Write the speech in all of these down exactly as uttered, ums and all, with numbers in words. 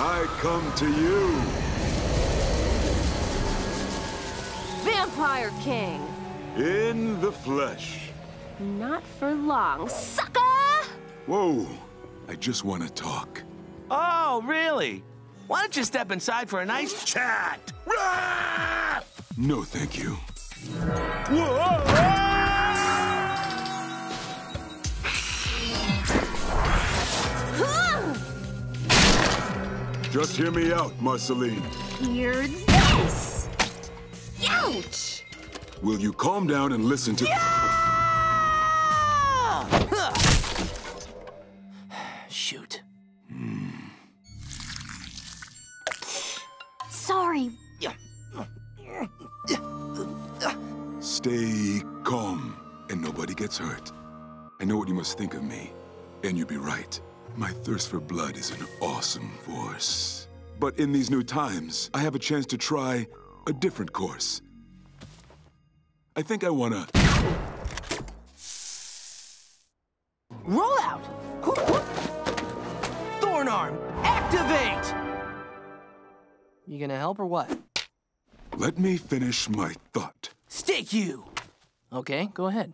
I come to you. Vampire King. In the flesh. Not for long, sucker! Whoa, I just want to talk. Oh, really? Why don't you step inside for a nice chat? No, thank you. Whoa! Just hear me out, Marceline. Hear this! Ouch! Will you calm down and listen to... Yeah! Shoot. Mm. Sorry. Stay calm, and nobody gets hurt. I know what you must think of me, and you'd be right. My thirst for blood is an awesome force. But in these new times, I have a chance to try a different course. I think I wanna... Roll out! Thornarm, activate! You gonna help or what? Let me finish my thought. Stick you! Okay, go ahead.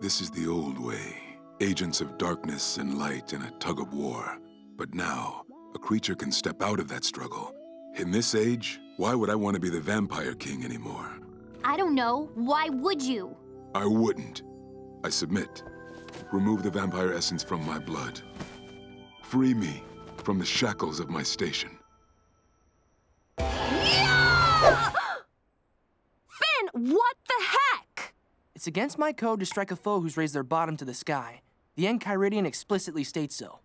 This is the old way. Agents of darkness and light in a tug of war. But now, a creature can step out of that struggle. In this age, why would I want to be the Vampire King anymore? I don't know. Why would you? I wouldn't. I submit. Remove the vampire essence from my blood. Free me from the shackles of my station. Yeah! Finn, what the heck? It's against my code to strike a foe who's raised their bottom to the sky. The Enchiridion explicitly states so.